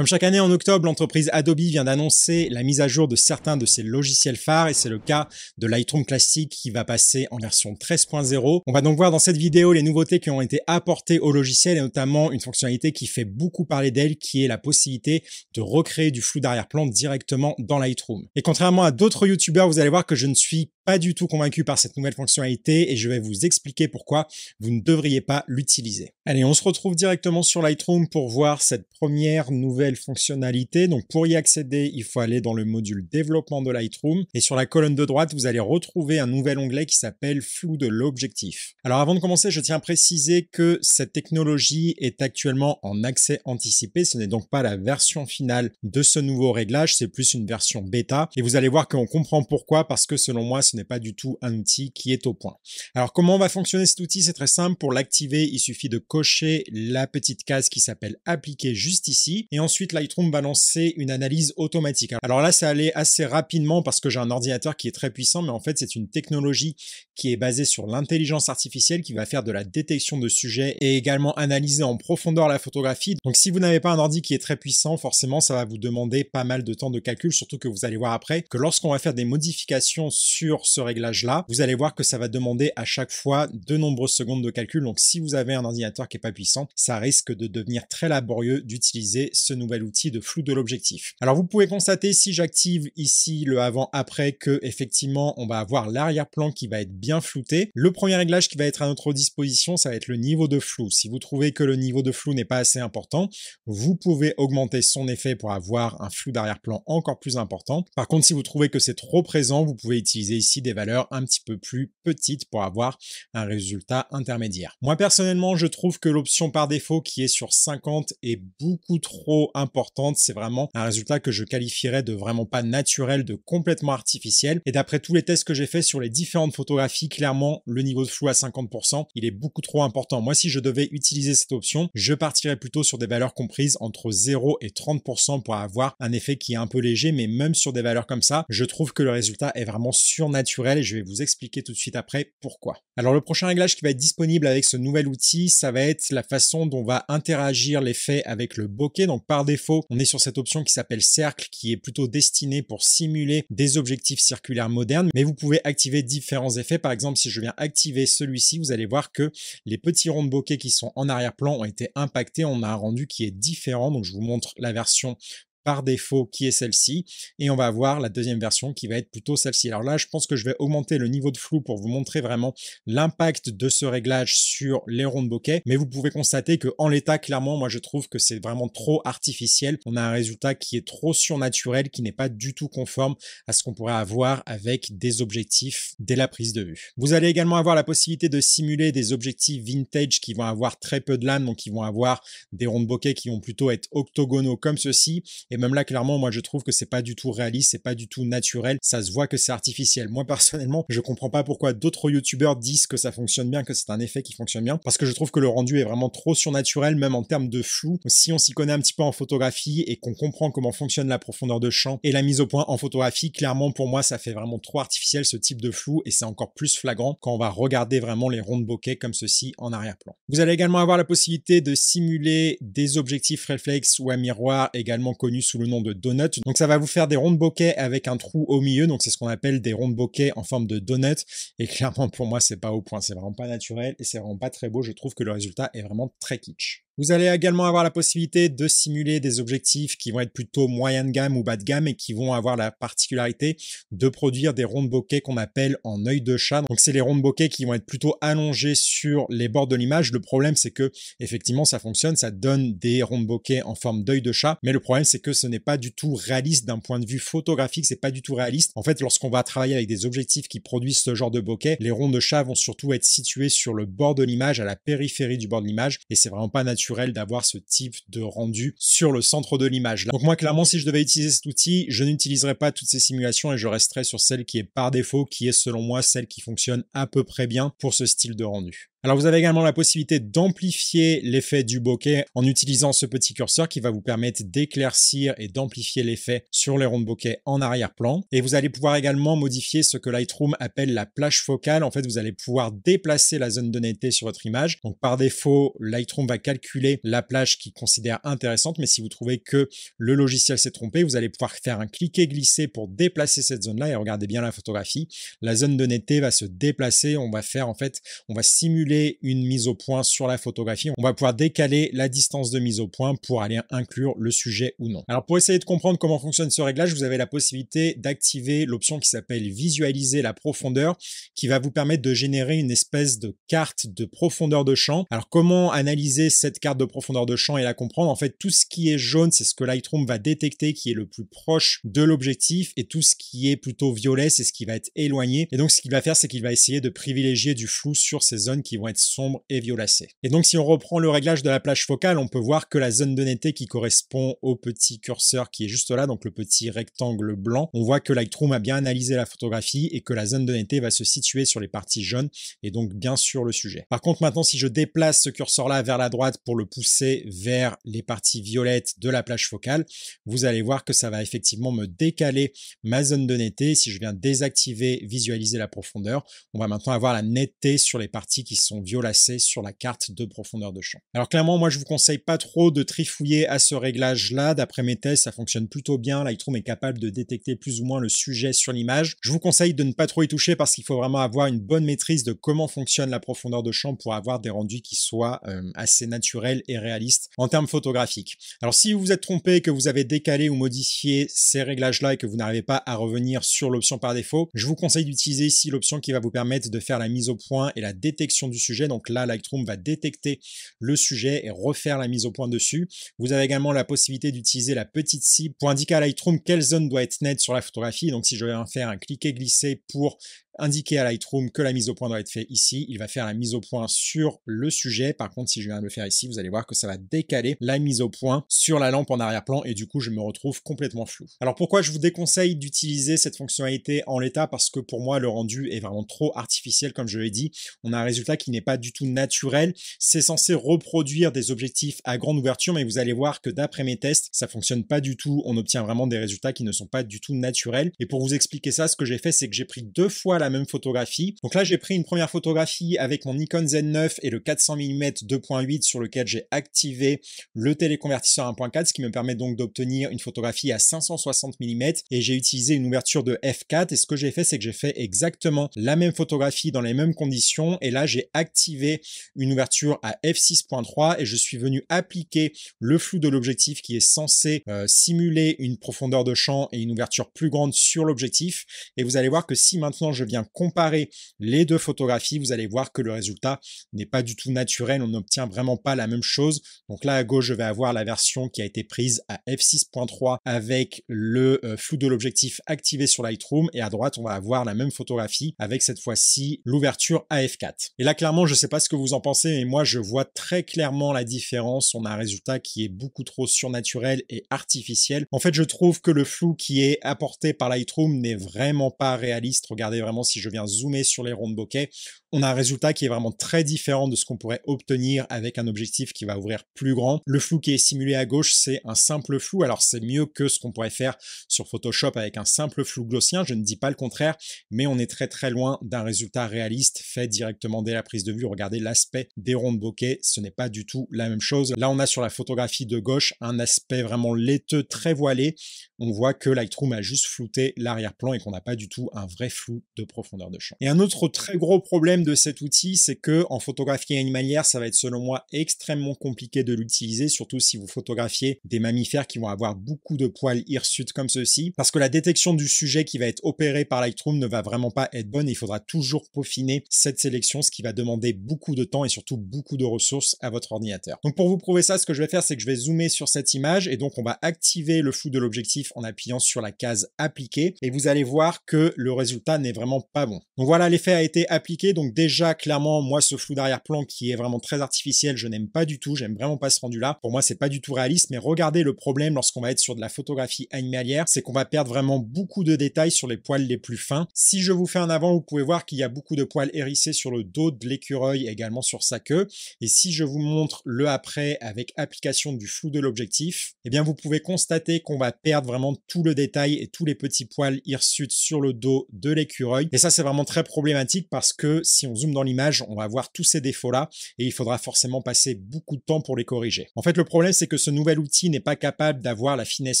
Comme chaque année en octobre, l'entreprise Adobe vient d'annoncer la mise à jour de certains de ses logiciels phares et c'est le cas de Lightroom Classic qui va passer en version 13.0. On va donc voir dans cette vidéo les nouveautés qui ont été apportées au logiciel et notamment une fonctionnalité qui fait beaucoup parler d'elle qui est la possibilité de recréer du flou d'arrière-plan directement dans Lightroom. Et contrairement à d'autres youtubeurs, vous allez voir que je ne suis pas du tout convaincu par cette nouvelle fonctionnalité et je vais vous expliquer pourquoi vous ne devriez pas l'utiliser. Allez, on se retrouve directement sur Lightroom pour voir cette première nouvelle fonctionnalité. Donc pour y accéder, il faut aller dans le module développement de Lightroom et sur la colonne de droite, vous allez retrouver un nouvel onglet qui s'appelle flou de l'objectif. Alors avant de commencer, je tiens à préciser que cette technologie est actuellement en accès anticipé. Ce n'est donc pas la version finale de ce nouveau réglage, c'est plus une version bêta et vous allez voir qu'on comprend pourquoi parce que selon moi, ce n'est pas du tout un outil qui est au point. Alors comment va fonctionner cet outil? C'est très simple. Pour l'activer, il suffit de cocher la petite case qui s'appelle appliquer juste ici et ensuite Lightroom va lancer une analyse automatique. Alors là, ça allait assez rapidement parce que j'ai un ordinateur qui est très puissant, mais en fait, c'est une technologie qui est basée sur l'intelligence artificielle qui va faire de la détection de sujets et également analyser en profondeur la photographie. Donc si vous n'avez pas un ordi qui est très puissant, forcément, ça va vous demander pas mal de temps de calcul, surtout que vous allez voir après que lorsqu'on va faire des modifications sur ce réglage-là, vous allez voir que ça va demander à chaque fois de nombreuses secondes de calcul. Donc si vous avez un ordinateur qui est pas puissant, ça risque de devenir très laborieux d'utiliser ce nouvel outil de flou de l'objectif. Alors vous pouvez constater si j'active ici le avant-après que effectivement on va avoir l'arrière-plan qui va être bien flouté. Le premier réglage qui va être à notre disposition, ça va être le niveau de flou. Si vous trouvez que le niveau de flou n'est pas assez important, vous pouvez augmenter son effet pour avoir un flou d'arrière-plan encore plus important. Par contre, si vous trouvez que c'est trop présent, vous pouvez utiliser ici des valeurs un petit peu plus petites pour avoir un résultat intermédiaire. Moi personnellement, je trouve que l'option par défaut qui est sur 50 est beaucoup trop importante. C'est vraiment un résultat que je qualifierais de vraiment pas naturel, de complètement artificiel. Et d'après tous les tests que j'ai fait sur les différentes photographies, clairement le niveau de flou à 50%, il est beaucoup trop important. Moi, si je devais utiliser cette option, je partirais plutôt sur des valeurs comprises entre 0 et 30% pour avoir un effet qui est un peu léger, mais même sur des valeurs comme ça, je trouve que le résultat est vraiment surnaturel et je vais vous expliquer tout de suite après pourquoi. Alors le prochain réglage qui va être disponible avec ce nouvel outil, ça va être la façon dont va interagir l'effet avec le bokeh. Donc par défaut, on est sur cette option qui s'appelle cercle, qui est plutôt destinée pour simuler des objectifs circulaires modernes, mais vous pouvez activer différents effets. Par exemple, si je viens activer celui-ci, vous allez voir que les petits ronds de bokeh qui sont en arrière-plan ont été impactés. On a un rendu qui est différent. Donc je vous montre la version par défaut qui est celle-ci et on va avoir la deuxième version qui va être plutôt celle-ci. Alors là, je pense que je vais augmenter le niveau de flou pour vous montrer vraiment l'impact de ce réglage sur les ronds de bokeh, mais vous pouvez constater que en l'état, clairement, moi je trouve que c'est vraiment trop artificiel. On a un résultat qui est trop surnaturel, qui n'est pas du tout conforme à ce qu'on pourrait avoir avec des objectifs dès la prise de vue. Vous allez également avoir la possibilité de simuler des objectifs vintage qui vont avoir très peu de lame, donc qui vont avoir des ronds de bokeh qui vont plutôt être octogonaux comme ceci. Et même là, clairement, moi, je trouve que c'est pas du tout réaliste, c'est pas du tout naturel. Ça se voit que c'est artificiel. Moi, personnellement, je comprends pas pourquoi d'autres youtubeurs disent que ça fonctionne bien, que c'est un effet qui fonctionne bien, parce que je trouve que le rendu est vraiment trop surnaturel, même en termes de flou. Si on s'y connaît un petit peu en photographie et qu'on comprend comment fonctionne la profondeur de champ et la mise au point en photographie, clairement, pour moi, ça fait vraiment trop artificiel ce type de flou et c'est encore plus flagrant quand on va regarder vraiment les ronds de bokeh comme ceci en arrière-plan. Vous allez également avoir la possibilité de simuler des objectifs reflex ou à miroir, également connus sous le nom de donut. Donc ça va vous faire des ronds de bokeh avec un trou au milieu, donc c'est ce qu'on appelle des ronds de bokeh en forme de donut et clairement pour moi c'est pas au point, c'est vraiment pas naturel et c'est vraiment pas très beau, je trouve que le résultat est vraiment très kitsch. Vous allez également avoir la possibilité de simuler des objectifs qui vont être plutôt moyen de gamme ou bas de gamme et qui vont avoir la particularité de produire des ronds de bokeh qu'on appelle en œil de chat. Donc c'est les ronds de bokeh qui vont être plutôt allongés sur les bords de l'image. Le problème c'est que effectivement ça fonctionne, ça donne des ronds de bokeh en forme d'œil de chat, mais le problème c'est que ce n'est pas du tout réaliste d'un point de vue photographique, c'est pas du tout réaliste. En fait, lorsqu'on va travailler avec des objectifs qui produisent ce genre de bokeh, les ronds de chat vont surtout être situés sur le bord de l'image, à la périphérie du bord de l'image et c'est vraiment pas naturel d'avoir ce type de rendu sur le centre de l'image. Donc moi clairement, si je devais utiliser cet outil, je n'utiliserais pas toutes ces simulations et je resterais sur celle qui est par défaut, qui est selon moi celle qui fonctionne à peu près bien pour ce style de rendu. Alors vous avez également la possibilité d'amplifier l'effet du bokeh en utilisant ce petit curseur qui va vous permettre d'éclaircir et d'amplifier l'effet sur les ronds de bokeh en arrière-plan. Et vous allez pouvoir également modifier ce que Lightroom appelle la plage focale. En fait, vous allez pouvoir déplacer la zone de netteté sur votre image. Donc par défaut, Lightroom va calculer la plage qu'il considère intéressante, mais si vous trouvez que le logiciel s'est trompé, vous allez pouvoir faire un cliquer-glisser pour déplacer cette zone-là. Et regardez bien la photographie, la zone de netteté va se déplacer. On va faire en fait, on va simuler une mise au point sur la photographie. On va pouvoir décaler la distance de mise au point pour aller inclure le sujet ou non. Alors pour essayer de comprendre comment fonctionne ce réglage, vous avez la possibilité d'activer l'option qui s'appelle visualiser la profondeur, qui va vous permettre de générer une espèce de carte de profondeur de champ. Alors comment analyser cette carte de profondeur de champ et la comprendre? En fait, tout ce qui est jaune, c'est ce que Lightroom va détecter qui est le plus proche de l'objectif, et tout ce qui est plutôt violet, c'est ce qui va être éloigné. Et donc ce qu'il va faire, c'est qu'il va essayer de privilégier du flou sur ces zones qui vont être sombres et violacées. Et donc si on reprend le réglage de la plage focale, on peut voir que la zone de netteté qui correspond au petit curseur qui est juste là, donc le petit rectangle blanc, on voit que Lightroom a bien analysé la photographie et que la zone de netteté va se situer sur les parties jaunes et donc bien sur le sujet. Par contre maintenant, si je déplace ce curseur là vers la droite pour le pousser vers les parties violettes de la plage focale, vous allez voir que ça va effectivement me décaler ma zone de netteté. Si je viens désactiver visualiser la profondeur, on va maintenant avoir la netteté sur les parties qui sont violacées sur la carte de profondeur de champ. Alors clairement, moi je vous conseille pas trop de trifouiller à ce réglage là. D'après mes tests, ça fonctionne plutôt bien. Lightroom est capable de détecter plus ou moins le sujet sur l'image. Je vous conseille de ne pas trop y toucher parce qu'il faut vraiment avoir une bonne maîtrise de comment fonctionne la profondeur de champ pour avoir des rendus qui soient assez naturels et réalistes en termes photographiques. Alors si vous vous êtes trompé, que vous avez décalé ou modifié ces réglages là et que vous n'arrivez pas à revenir sur l'option par défaut, je vous conseille d'utiliser ici l'option qui va vous permettre de faire la mise au point et la détection du sujet. Donc là, Lightroom va détecter le sujet et refaire la mise au point dessus. Vous avez également la possibilité d'utiliser la petite cible pour indiquer à Lightroom quelle zone doit être nette sur la photographie. Donc si je viens faire un cliquer-glisser pour indiquer à Lightroom que la mise au point doit être faite ici, il va faire la mise au point sur le sujet. Par contre, si je viens de le faire ici, vous allez voir que ça va décaler la mise au point sur la lampe en arrière-plan et du coup, je me retrouve complètement flou. Alors pourquoi je vous déconseille d'utiliser cette fonctionnalité en l'état? Parce que pour moi, le rendu est vraiment trop artificiel, comme je l'ai dit. On a un résultat qui n'est pas du tout naturel. C'est censé reproduire des objectifs à grande ouverture, mais vous allez voir que d'après mes tests, ça fonctionne pas du tout. On obtient vraiment des résultats qui ne sont pas du tout naturels. Et pour vous expliquer ça, ce que j'ai fait, c'est que j'ai pris deux fois la même photographie. Donc là, j'ai pris une première photographie avec mon Nikon Z9 et le 400 mm 2.8 sur lequel j'ai activé le téléconvertisseur 1.4, ce qui me permet donc d'obtenir une photographie à 560 mm et j'ai utilisé une ouverture de f4. Et ce que j'ai fait, c'est que j'ai fait exactement la même photographie dans les mêmes conditions et là, j'ai activé une ouverture à f6.3 et je suis venu appliquer le flou de l'objectif qui est censé simuler une profondeur de champ et une ouverture plus grande sur l'objectif. Et vous allez voir que si maintenant je viens comparer les deux photographies, vous allez voir que le résultat n'est pas du tout naturel, on n'obtient vraiment pas la même chose. Donc là à gauche, je vais avoir la version qui a été prise à f6.3 avec le flou de l'objectif activé sur Lightroom et à droite, on va avoir la même photographie avec cette fois-ci l'ouverture à f4. Et là clairement, je sais pas ce que vous en pensez, mais moi je vois très clairement la différence. On a un résultat qui est beaucoup trop surnaturel et artificiel. En fait, je trouve que le flou qui est apporté par Lightroom n'est vraiment pas réaliste. Regardez vraiment, si je viens zoomer sur les ronds de bokeh, on a un résultat qui est vraiment très différent de ce qu'on pourrait obtenir avec un objectif qui va ouvrir plus grand. Le flou qui est simulé à gauche, c'est un simple flou. Alors c'est mieux que ce qu'on pourrait faire sur Photoshop avec un simple flou gaussien, je ne dis pas le contraire, mais on est très très loin d'un résultat réaliste fait directement dès la prise de vue. Regardez l'aspect des ronds de bokeh, ce n'est pas du tout la même chose. Là, on a sur la photographie de gauche un aspect vraiment laiteux, très voilé. On voit que Lightroom a juste flouté l'arrière-plan et qu'on n'a pas du tout un vrai flou de profondeur de champ. Et un autre très gros problème de cet outil, c'est que en photographie animalière, ça va être selon moi extrêmement compliqué de l'utiliser, surtout si vous photographiez des mammifères qui vont avoir beaucoup de poils hirsutes comme ceci, parce que la détection du sujet qui va être opérée par Lightroom ne va vraiment pas être bonne. Il faudra toujours peaufiner cette sélection, ce qui va demander beaucoup de temps et surtout beaucoup de ressources à votre ordinateur. Donc pour vous prouver ça, ce que je vais faire, c'est que je vais zoomer sur cette image et donc on va activer le flou de l'objectif en appuyant sur la case appliquer et vous allez voir que le résultat n'est vraiment vraiment pas bon. Donc voilà, l'effet a été appliqué. Donc déjà, clairement, moi, ce flou d'arrière-plan qui est vraiment très artificiel, je n'aime pas du tout. J'aime vraiment pas ce rendu-là. Pour moi, c'est pas du tout réaliste. Mais regardez le problème lorsqu'on va être sur de la photographie animalière, c'est qu'on va perdre vraiment beaucoup de détails sur les poils les plus fins. Si je vous fais un avant, vous pouvez voir qu'il y a beaucoup de poils hérissés sur le dos de l'écureuil, également sur sa queue. Et si je vous montre le après avec application du flou de l'objectif, eh bien, vous pouvez constater qu'on va perdre vraiment tout le détail et tous les petits poils hirsutes sur le dos de l'écureuil. Et ça, c'est vraiment très problématique parce que si on zoome dans l'image, on va voir tous ces défauts-là et il faudra forcément passer beaucoup de temps pour les corriger. En fait, le problème, c'est que ce nouvel outil n'est pas capable d'avoir la finesse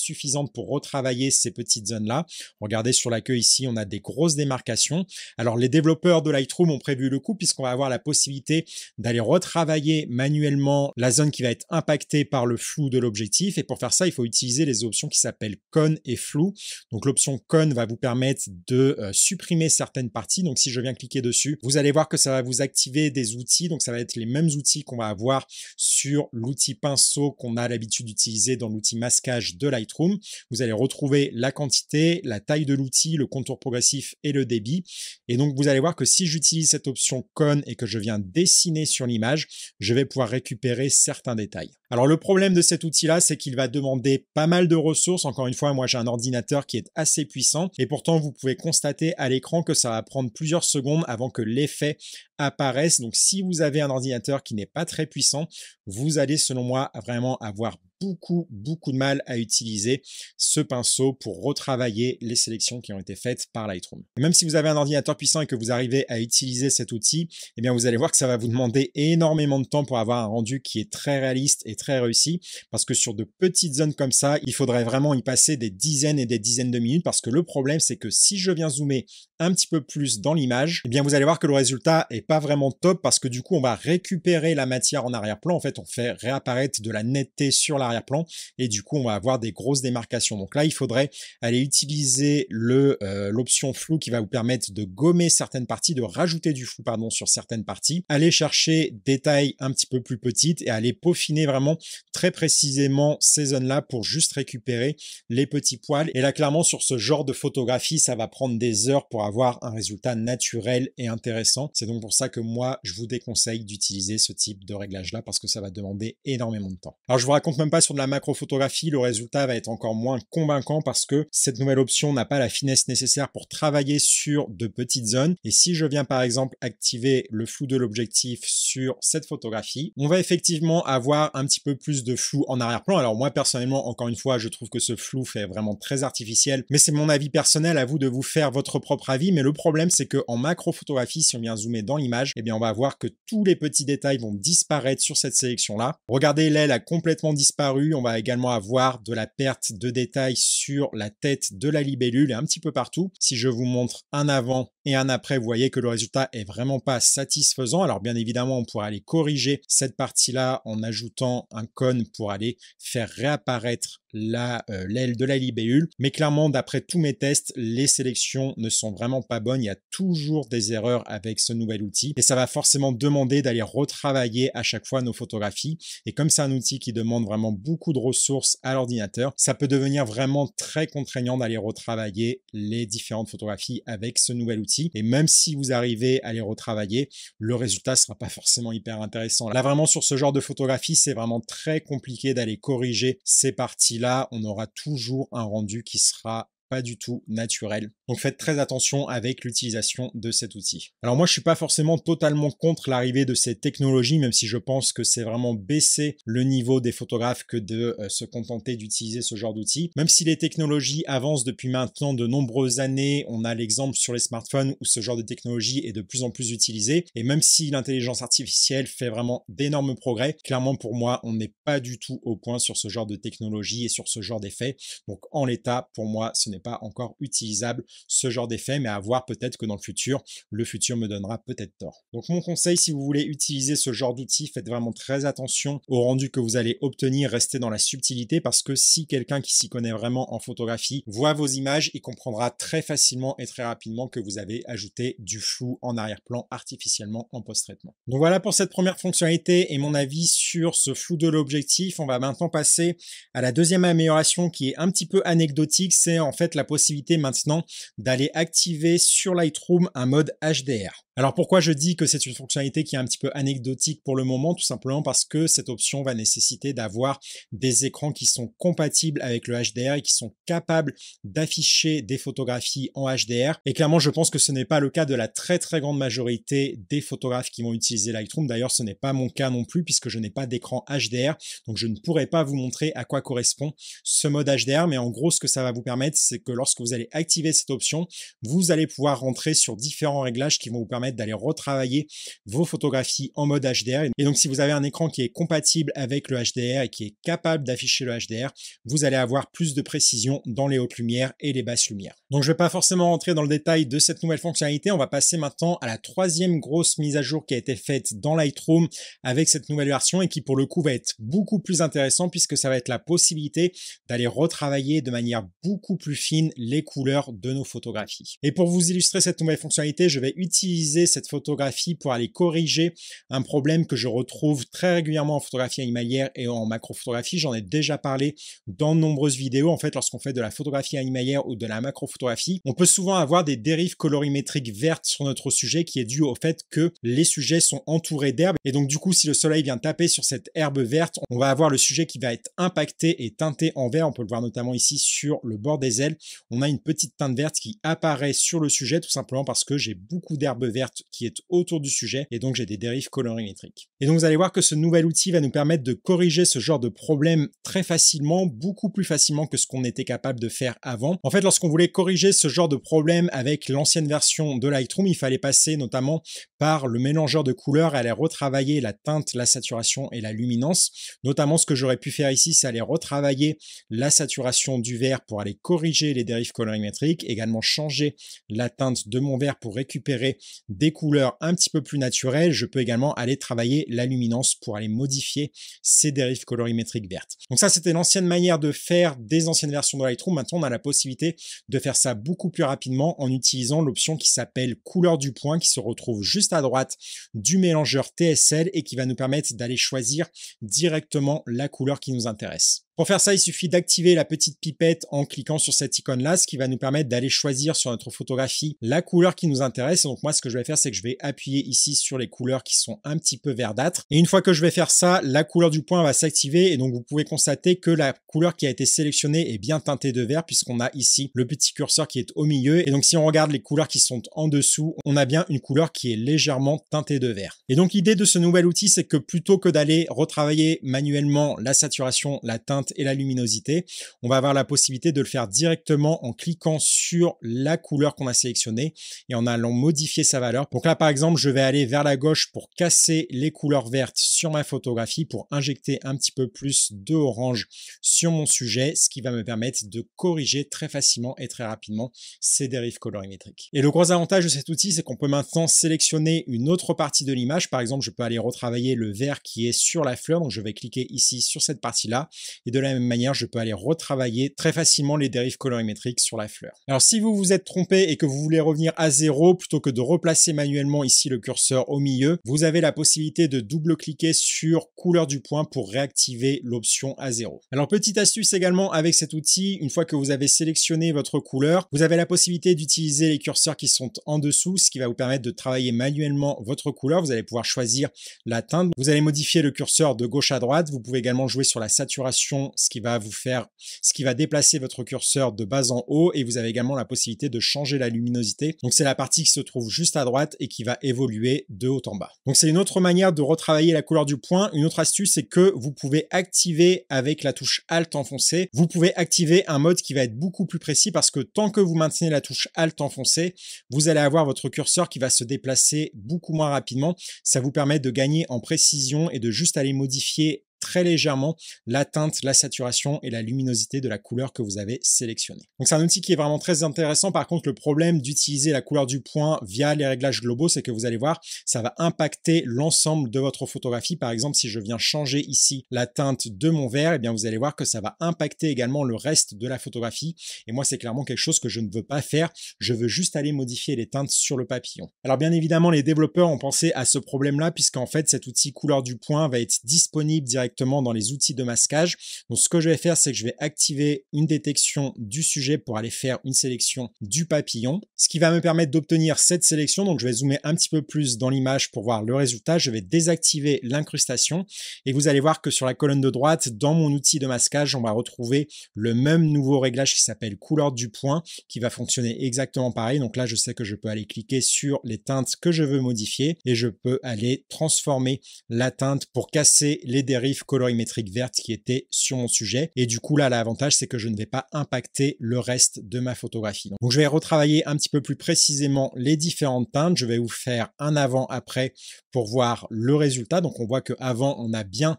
suffisante pour retravailler ces petites zones-là. Regardez sur la queue ici, on a des grosses démarcations. Alors, les développeurs de Lightroom ont prévu le coup puisqu'on va avoir la possibilité d'aller retravailler manuellement la zone qui va être impactée par le flou de l'objectif. Et pour faire ça, il faut utiliser les options qui s'appellent cône et flou. Donc, l'option cône va vous permettre de supprimer certaines parties. Donc, si je viens cliquer dessus, vous allez voir que ça va vous activer des outils. Donc, ça va être les mêmes outils qu'on va avoir sur l'outil pinceau qu'on a l'habitude d'utiliser dans l'outil masquage de Lightroom. Vous allez retrouver la quantité, la taille de l'outil, le contour progressif et le débit. Et donc, vous allez voir que si j'utilise cette option cône et que je viens dessiner sur l'image, je vais pouvoir récupérer certains détails. Alors, le problème de cet outil-là, c'est qu'il va demander pas mal de ressources. Encore une fois, moi, j'ai un ordinateur qui est assez puissant et pourtant, vous pouvez constater à l'écran que ça va prendre plusieurs secondes avant que l'effet apparaisse. Donc, si vous avez un ordinateur qui n'est pas très puissant, vous allez, selon moi, vraiment avoir beaucoup de mal à utiliser ce pinceau pour retravailler les sélections qui ont été faites par Lightroom. Et même si vous avez un ordinateur puissant et que vous arrivez à utiliser cet outil, eh bien vous allez voir que ça va vous demander énormément de temps pour avoir un rendu qui est très réaliste et très réussi, parce que sur de petites zones comme ça, il faudrait vraiment y passer des dizaines et des dizaines de minutes, parce que le problème c'est que si je viens zoomer un petit peu plus dans l'image, eh bien vous allez voir que le résultat est pas vraiment top, parce que du coup on va récupérer la matière en arrière-plan. En fait, on fait réapparaître de la netteté sur la arrière-plan et du coup on va avoir des grosses démarcations. Donc là il faudrait aller utiliser l'option flou qui va vous permettre de gommer certaines parties, de rajouter du flou pardon sur certaines parties, aller chercher des tailles un petit peu plus petites et aller peaufiner vraiment très précisément ces zones là pour juste récupérer les petits poils. Et là clairement sur ce genre de photographie ça va prendre des heures pour avoir un résultat naturel et intéressant. C'est donc pour ça que moi je vous déconseille d'utiliser ce type de réglage là, parce que ça va demander énormément de temps. Alors je vous raconte même pas sur de la macrophotographie, le résultat va être encore moins convaincant parce que cette nouvelle option n'a pas la finesse nécessaire pour travailler sur de petites zones. Et si je viens par exemple activer le flou de l'objectif sur cette photographie, on va effectivement avoir un petit peu plus de flou en arrière-plan. Alors moi personnellement, encore une fois, je trouve que ce flou fait vraiment très artificiel, mais c'est mon avis personnel, à vous de vous faire votre propre avis. Mais le problème c'est que en macrophotographie, si on vient zoomer dans l'image, eh bien on va voir que tous les petits détails vont disparaître sur cette sélection-là. Regardez, l'aile a complètement disparu. On va également avoir de la perte de détails sur la tête de la libellule et un petit peu partout. Si je vous montre un avant et un après, vous voyez que le résultat est vraiment pas satisfaisant. Alors bien évidemment, on pourra aller corriger cette partie-là en ajoutant un cône pour aller faire réapparaître l'aile de la libellule. Mais clairement, d'après tous mes tests, les sélections ne sont vraiment pas bonnes. Il y a toujours des erreurs avec ce nouvel outil et ça va forcément demander d'aller retravailler à chaque fois nos photographies. Et comme c'est un outil qui demande vraiment beaucoup de ressources à l'ordinateur, ça peut devenir vraiment très contraignant d'aller retravailler les différentes photographies avec ce nouvel outil. Et même si vous arrivez à les retravailler, le résultat sera pas forcément hyper intéressant. Là, vraiment, sur ce genre de photographie, c'est vraiment très compliqué d'aller corriger ces parties là, on aura toujours un rendu qui sera pas du tout naturel. Donc faites très attention avec l'utilisation de cet outil. Alors moi je suis pas forcément totalement contre l'arrivée de ces technologies, même si je pense que c'est vraiment baisser le niveau des photographes que de se contenter d'utiliser ce genre d'outils. Même si les technologies avancent depuis maintenant de nombreuses années, on a l'exemple sur les smartphones où ce genre de technologie est de plus en plus utilisée. Et même si l'intelligence artificielle fait vraiment d'énormes progrès, clairement pour moi on n'est pas du tout au point sur ce genre de technologie et sur ce genre d'effet. Donc en l'état, pour moi ce n'est pas encore utilisable ce genre d'effet, mais à voir, peut-être que dans le futur me donnera peut-être tort. Donc mon conseil, si vous voulez utiliser ce genre d'outil, faites vraiment très attention au rendu que vous allez obtenir, restez dans la subtilité, parce que si quelqu'un qui s'y connaît vraiment en photographie voit vos images, il comprendra très facilement et très rapidement que vous avez ajouté du flou en arrière-plan artificiellement en post-traitement. Donc voilà pour cette première fonctionnalité et mon avis sur ce flou de l'objectif. On va maintenant passer à la deuxième amélioration qui est un petit peu anecdotique, c'est en fait fait la possibilité maintenant d'aller activer sur Lightroom un mode HDR. Alors pourquoi je dis que c'est une fonctionnalité qui est un petit peu anecdotique pour le moment, tout simplement parce que cette option va nécessiter d'avoir des écrans qui sont compatibles avec le HDR et qui sont capables d'afficher des photographies en HDR. Et clairement, je pense que ce n'est pas le cas de la très grande majorité des photographes qui vont utiliser Lightroom. D'ailleurs, ce n'est pas mon cas non plus puisque je n'ai pas d'écran HDR, donc je ne pourrai pas vous montrer à quoi correspond ce mode HDR. Mais en gros, ce que ça va vous permettre, c'est que lorsque vous allez activer cette option, vous allez pouvoir rentrer sur différents réglages qui vont vous permettre d'aller retravailler vos photographies en mode HDR. Et donc, si vous avez un écran qui est compatible avec le HDR et qui est capable d'afficher le HDR, vous allez avoir plus de précision dans les hautes lumières et les basses lumières. Donc, je ne vais pas forcément rentrer dans le détail de cette nouvelle fonctionnalité. On va passer maintenant à la troisième grosse mise à jour qui a été faite dans Lightroom avec cette nouvelle version et qui, pour le coup, va être beaucoup plus intéressant puisque ça va être la possibilité d'aller retravailler de manière beaucoup plus fine les couleurs de nos photographies. Et pour vous illustrer cette nouvelle fonctionnalité, je vais utiliser cette photographie pour aller corriger un problème que je retrouve très régulièrement en photographie animalière et en macrophotographie. J'en ai déjà parlé dans de nombreuses vidéos. En fait, lorsqu'on fait de la photographie animalière ou de la macrophotographie, on peut souvent avoir des dérives colorimétriques vertes sur notre sujet qui est dû au fait que les sujets sont entourés d'herbe. Et donc, du coup, si le soleil vient taper sur cette herbe verte, on va avoir le sujet qui va être impacté et teinté en vert. On peut le voir notamment ici sur le bord des ailes. On a une petite teinte verte qui apparaît sur le sujet tout simplement parce que j'ai beaucoup d'herbe verte qui est autour du sujet et donc j'ai des dérives colorimétriques. Et donc vous allez voir que ce nouvel outil va nous permettre de corriger ce genre de problème très facilement, beaucoup plus facilement que ce qu'on était capable de faire avant. En fait, lorsqu'on voulait corriger ce genre de problème avec l'ancienne version de Lightroom, il fallait passer notamment par le mélangeur de couleurs, aller retravailler la teinte, la saturation et la luminance. Notamment, ce que j'aurais pu faire ici, c'est aller retravailler la saturation du vert pour aller corriger les dérives colorimétriques, également changer la teinte de mon vert pour récupérer des couleurs un petit peu plus naturelles. Je peux également aller travailler la luminance pour aller modifier ces dérives colorimétriques vertes. Donc ça, c'était l'ancienne manière de faire des anciennes versions de Lightroom. Maintenant, on a la possibilité de faire ça beaucoup plus rapidement en utilisant l'option qui s'appelle couleur du point, qui se retrouve juste à droite du mélangeur TSL et qui va nous permettre d'aller choisir directement la couleur qui nous intéresse. Pour faire ça, il suffit d'activer la petite pipette en cliquant sur cette icône-là, ce qui va nous permettre d'aller choisir sur notre photographie la couleur qui nous intéresse. Et donc moi, ce que je vais faire, c'est que je vais appuyer ici sur les couleurs qui sont un petit peu verdâtres. Et une fois que je vais faire ça, la couleur du point va s'activer. Et donc vous pouvez constater que la couleur qui a été sélectionnée est bien teintée de vert puisqu'on a ici le petit curseur qui est au milieu. Et donc si on regarde les couleurs qui sont en dessous, on a bien une couleur qui est légèrement teintée de vert. Et donc l'idée de ce nouvel outil, c'est que plutôt que d'aller retravailler manuellement la saturation, la teinte et la luminosité, on va avoir la possibilité de le faire directement en cliquant sur la couleur qu'on a sélectionnée et en allant modifier sa valeur. Donc là, par exemple, je vais aller vers la gauche pour casser les couleurs vertes sur ma photographie, pour injecter un petit peu plus de orange sur mon sujet, ce qui va me permettre de corriger très facilement et très rapidement ces dérives colorimétriques. Et le gros avantage de cet outil, c'est qu'on peut maintenant sélectionner une autre partie de l'image. Par exemple, je peux aller retravailler le vert qui est sur la fleur, donc je vais cliquer ici sur cette partie-là et de la même manière, je peux aller retravailler très facilement les dérives colorimétriques sur la fleur. Alors, si vous vous êtes trompé et que vous voulez revenir à zéro, plutôt que de replacer manuellement ici le curseur au milieu, vous avez la possibilité de double-cliquer sur couleur du point pour réactiver l'option à zéro. Alors, petite astuce également avec cet outil, une fois que vous avez sélectionné votre couleur, vous avez la possibilité d'utiliser les curseurs qui sont en dessous, ce qui va vous permettre de travailler manuellement votre couleur. Vous allez pouvoir choisir la teinte. Vous allez modifier le curseur de gauche à droite. Vous pouvez également jouer sur la saturation, ce qui va déplacer votre curseur de bas en haut, et vous avez également la possibilité de changer la luminosité. Donc c'est la partie qui se trouve juste à droite et qui va évoluer de haut en bas. Donc c'est une autre manière de retravailler la couleur du point. Une autre astuce, c'est que vous pouvez activer avec la touche Alt enfoncée, vous pouvez activer un mode qui va être beaucoup plus précis parce que tant que vous maintenez la touche Alt enfoncée, vous allez avoir votre curseur qui va se déplacer beaucoup moins rapidement. Ça vous permet de gagner en précision et de juste aller modifier très légèrement la teinte, la saturation et la luminosité de la couleur que vous avez sélectionnée. Donc c'est un outil qui est vraiment très intéressant. Par contre, le problème d'utiliser la couleur du point via les réglages globaux, c'est que vous allez voir, ça va impacter l'ensemble de votre photographie. Par exemple, si je viens changer ici la teinte de mon vert, eh bien vous allez voir que ça va impacter également le reste de la photographie. Et moi, c'est clairement quelque chose que je ne veux pas faire. Je veux juste aller modifier les teintes sur le papillon. Alors bien évidemment, les développeurs ont pensé à ce problème-là puisqu'en fait, cet outil couleur du point va être disponible directement directement dans les outils de masquage. Donc ce que je vais faire, c'est que je vais activer une détection du sujet pour aller faire une sélection du papillon, ce qui va me permettre d'obtenir cette sélection. Donc je vais zoomer un petit peu plus dans l'image pour voir le résultat. Je vais désactiver l'incrustation et vous allez voir que sur la colonne de droite, dans mon outil de masquage, on va retrouver le même nouveau réglage qui s'appelle couleur du point, qui va fonctionner exactement pareil. Donc là, je sais que je peux aller cliquer sur les teintes que je veux modifier et je peux aller transformer la teinte pour casser les dérives colorimétriques vertes qui étaient sur mon sujet. Et du coup, là, l'avantage, c'est que je ne vais pas impacter le reste de ma photographie. Donc, je vais retravailler un petit peu plus précisément les différentes teintes. Je vais vous faire un avant-après pour voir le résultat. Donc, on voit qu'avant, on a bien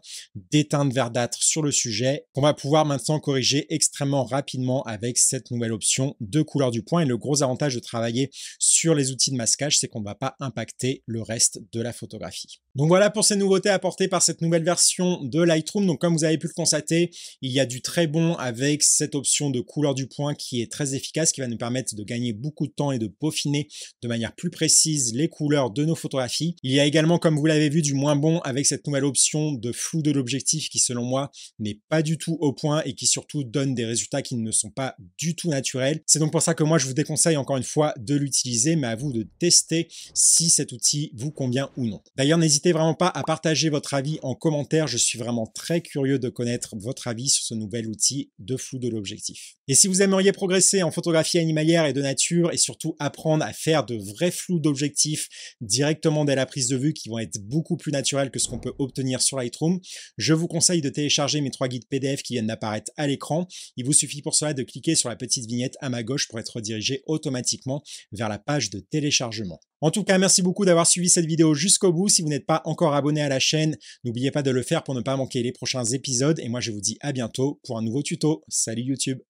des teintes verdâtres sur le sujet. On va pouvoir maintenant corriger extrêmement rapidement avec cette nouvelle option de couleur du point. Et le gros avantage de travailler sur les outils de masquage, c'est qu'on ne va pas impacter le reste de la photographie. Donc voilà pour ces nouveautés apportées par cette nouvelle version de Lightroom. Donc comme vous avez pu le constater, il y a du très bon avec cette option de couleur du point qui est très efficace, qui va nous permettre de gagner beaucoup de temps et de peaufiner de manière plus précise les couleurs de nos photographies. Il y a également, comme vous l'avez vu, du moins bon avec cette nouvelle option de flou de l'objectif qui, selon moi, n'est pas du tout au point et qui surtout donne des résultats qui ne sont pas du tout naturels. C'est donc pour ça que moi, je vous déconseille encore une fois de l'utiliser, mais à vous de tester si cet outil vous convient ou non. D'ailleurs, n'hésitez vraiment pas à partager votre avis en commentaire. Je suis vraiment très curieux de connaître votre avis sur ce nouvel outil de flou de l'objectif. Et si vous aimeriez progresser en photographie animalière et de nature et surtout apprendre à faire de vrais flous d'objectifs directement dès la prise de vue qui vont être beaucoup plus naturels que ce qu'on peut obtenir sur Lightroom, je vous conseille de télécharger mes 3 guides PDF qui viennent d'apparaître à l'écran. Il vous suffit pour cela de cliquer sur la petite vignette à ma gauche pour être redirigé automatiquement vers la page de téléchargement. En tout cas, merci beaucoup d'avoir suivi cette vidéo jusqu'au bout. Si vous n'êtes pas encore abonné à la chaîne, n'oubliez pas de le faire pour ne pas manquer les prochains épisodes. Et moi, je vous dis à bientôt pour un nouveau tuto. Salut YouTube!